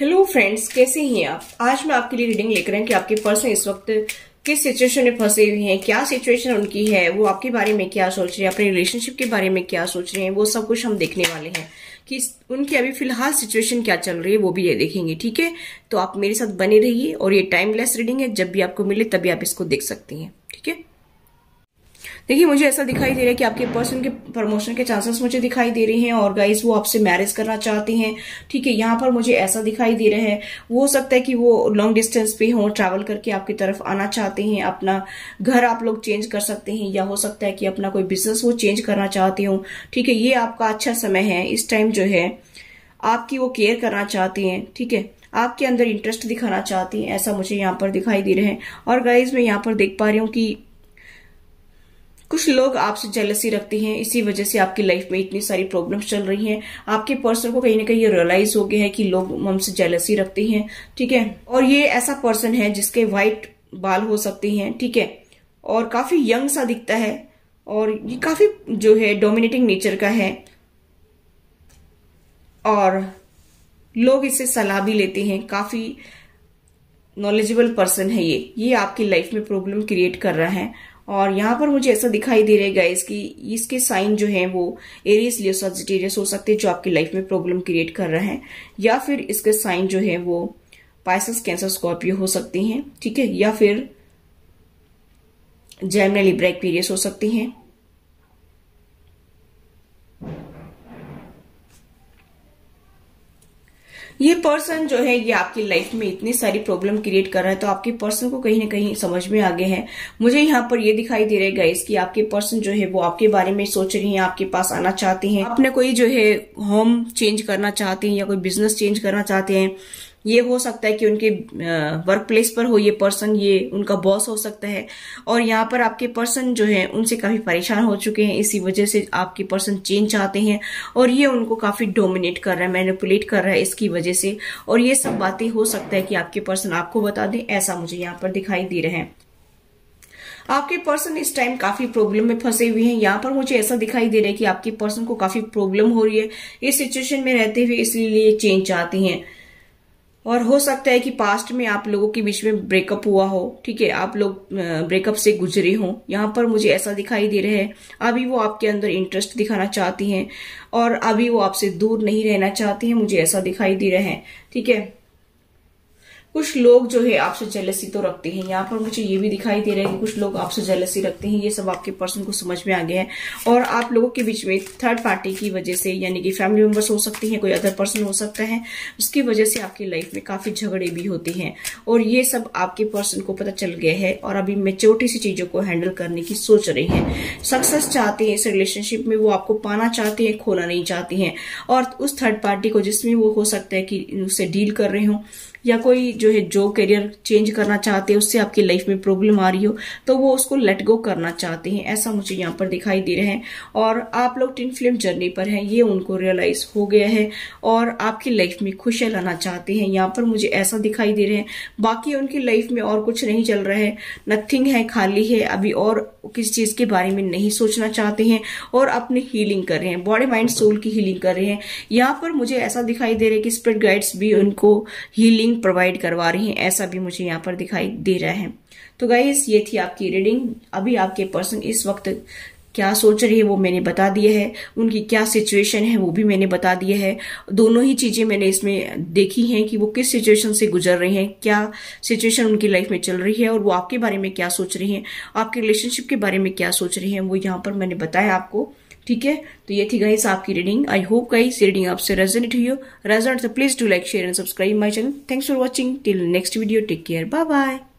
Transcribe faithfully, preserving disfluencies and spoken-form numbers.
Hello friends, कैसे हैं आप। आज मैं आपके लिए रीडिंग लेकर आई कि आपके पर्सन इस वक्त किस सिचुएशन में फंसे हुए हैं, क्या सिचुएशन उनकी है, वो आपके बारे में क्या सोच रहे हैं, अपने रिलेशनशिप के बारे में क्या सोच रहे हैं, वो सब कुछ हम देखने वाले हैं कि उनकी अभी फिलहाल सिचुएशन क्या चल रही है, वो भी ये देखेंगे। ठीक है, तो आप मेरे साथ बने रहिए और ये टाइमलेस रीडिंग है, जब भी आपको मिले तभी आप इसको देख सकती हैं। ठीक है, देखिए मुझे ऐसा दिखाई दे रहा है कि आपके पर्सन के प्रमोशन के चांसेस मुझे दिखाई दे रहे हैं और गाइस वो आपसे मैरिज करना चाहते हैं। ठीक है, यहाँ पर मुझे ऐसा दिखाई दे रहा है, वो हो सकता है कि वो लॉन्ग डिस्टेंस पे हो, ट्रैवल करके आपकी तरफ आना चाहते हैं, अपना घर आप लोग चेंज कर सकते हैं या हो सकता है कि अपना कोई बिजनेस वो चेंज करना चाहते हो। ठीक है, ये आपका अच्छा समय है, इस टाइम जो है आपकी वो केयर करना चाहते हैं। ठीक है, आपके अंदर इंटरेस्ट दिखाना चाहती है, ऐसा मुझे यहाँ पर दिखाई दे रहा है। और गाइज मैं यहाँ पर देख पा रही हूँ कि कुछ लोग आपसे जेलसी रखते हैं, इसी वजह से आपकी लाइफ में इतनी सारी प्रॉब्लम्स चल रही हैं। आपके पर्सन को कहीं ना कहीं ये रियलाइज हो गया है कि लोग हमसे जेलसी रखते हैं। ठीक है, और ये ऐसा पर्सन है जिसके वाइट बाल हो सकते हैं। ठीक है, और काफी यंग सा दिखता है और ये काफी जो है डोमिनेटिंग नेचर का है और लोग इससे सलाह भी लेते हैं। काफी नॉलेजेबल पर्सन है ये ये आपकी लाइफ में प्रॉब्लम क्रिएट कर रहा है। और यहाँ पर मुझे ऐसा दिखाई दे रहा है गाइस कि इसके साइन जो है वो एरीज, लियो, सजिटेरियस हो सकते हैं, जो आपकी लाइफ में प्रॉब्लम क्रिएट कर रहे हैं, या फिर इसके साइन जो है वो पाइसेस, कैंसर, स्कॉर्पियो हो सकते हैं। ठीक है, या फिर जेमिनी, लिब्रा, एक्वेरियस हो सकते हैं। ये पर्सन जो है ये आपकी लाइफ में इतनी सारी प्रॉब्लम क्रिएट कर रहा है, तो आपके पर्सन को कहीं ना कहीं समझ में आ गया है। मुझे यहाँ पर ये दिखाई दे रहा है गाइस कि आपके पर्सन जो है वो आपके बारे में सोच रही हैं, आपके पास आना चाहते हैं, अपने कोई जो है होम चेंज करना चाहते हैं या कोई बिजनेस चेंज करना चाहते हैं। ये हो सकता है कि उनके वर्क प्लेस पर हो ये पर्सन, ये उनका बॉस हो सकता है। और यहाँ पर आपके पर्सन जो है उनसे काफी परेशान हो चुके हैं, इसी वजह से आपके पर्सन चेंज चाहते हैं और ये उनको काफी डोमिनेट कर रहा है, मैनिपुलेट कर रहा है इसकी वजह से। और ये सब बातें हो सकता है कि आपके पर्सन आपको बता दें, ऐसा मुझे यहाँ पर दिखाई दे रहा है। आपके पर्सन इस टाइम काफी प्रॉब्लम में फंसे हुए हैं। यहाँ पर मुझे ऐसा दिखाई दे रहा है कि आपके पर्सन को काफी प्रॉब्लम हो रही है इस सिचुएशन में रहते हुए, इसलिए चेंज चाहते हैं। और हो सकता है कि पास्ट में आप लोगों के बीच में ब्रेकअप हुआ हो। ठीक है, आप लोग ब्रेकअप से गुजरे हो। यहाँ पर मुझे ऐसा दिखाई दे रहा है अभी वो आपके अंदर इंटरेस्ट दिखाना चाहती हैं और अभी वो आपसे दूर नहीं रहना चाहती हैं, मुझे ऐसा दिखाई दे रहा है। ठीक है, कुछ लोग जो है आपसे जेलसी तो रखते हैं। यहाँ पर मुझे ये भी दिखाई दे रहा है कि कुछ लोग आपसे जेलसी रखते हैं, ये सब आपके पर्सन को समझ में आ गया है। और आप लोगों के बीच में थर्ड पार्टी की वजह से, यानी कि फैमिली मेंबर्स हो सकते हैं, कोई अदर पर्सन हो सकता है, उसकी वजह से आपकी लाइफ में काफी झगड़े भी होते हैं और ये सब आपके पर्सन को पता चल गया है और अभी मैच्योरिटी सी चीजों को हैंडल करने की सोच रही है। सक्सेस चाहते हैं इस रिलेशनशिप में, वो आपको पाना चाहते हैं, खोना नहीं चाहते हैं। और उस थर्ड पार्टी को जिसमें वो हो सकता है कि उससे डील कर रहे हो या कोई जो है जो करियर चेंज करना चाहते हैं, उससे आपकी लाइफ में प्रॉब्लम आ रही हो तो वो उसको लेट गो करना चाहते हैं, ऐसा मुझे यहाँ पर दिखाई दे रहा है। और आप लोग टिन फिल्म जर्नी पर हैं, ये उनको रियलाइज हो गया है और आपकी लाइफ में खुशियां लाना चाहते हैं। यहाँ पर मुझे ऐसा दिखाई दे रहा है, बाकी उनकी लाइफ में और कुछ नहीं चल रहा है, नथिंग है, खाली है, अभी और किसी चीज के बारे में नहीं सोचना चाहते हैं और अपनी हीलिंग कर रहे हैं, बॉडी, माइंड, सोल की हीलिंग कर रहे हैं। यहाँ पर मुझे ऐसा दिखाई दे रहा है कि स्पिरिट गाइड्स भी उनको हीलिंग प्रोवाइड करवा रही हैं, ऐसा भी मुझे यहाँ पर दिखाई दे रहा है। तो गाइस ये थी आपकी रीडिंग। अभी आपके पर्सन इस वक्त क्या सोच रही है वो मैंने बता दिया है, उनकी क्या सिचुएशन है वो भी मैंने बता दिया है। दोनों ही चीजें मैंने इसमें देखी हैं कि वो किस सिचुएशन से गुजर रहे हैं, क्या सिचुएशन उनकी लाइफ में चल रही है और वो आपके बारे में क्या सोच रही है, आपके रिलेशनशिप के बारे में क्या सोच रही है, वो यहाँ पर मैंने बताया आपको। ठीक है, तो ये थी गाइस आपकी reading. I hope guys reading आपसे रेजोनेट हुई हो। रेजोनेट तो please do like, share and subscribe my channel. Thanks for watching. Till next video, take care, bye bye.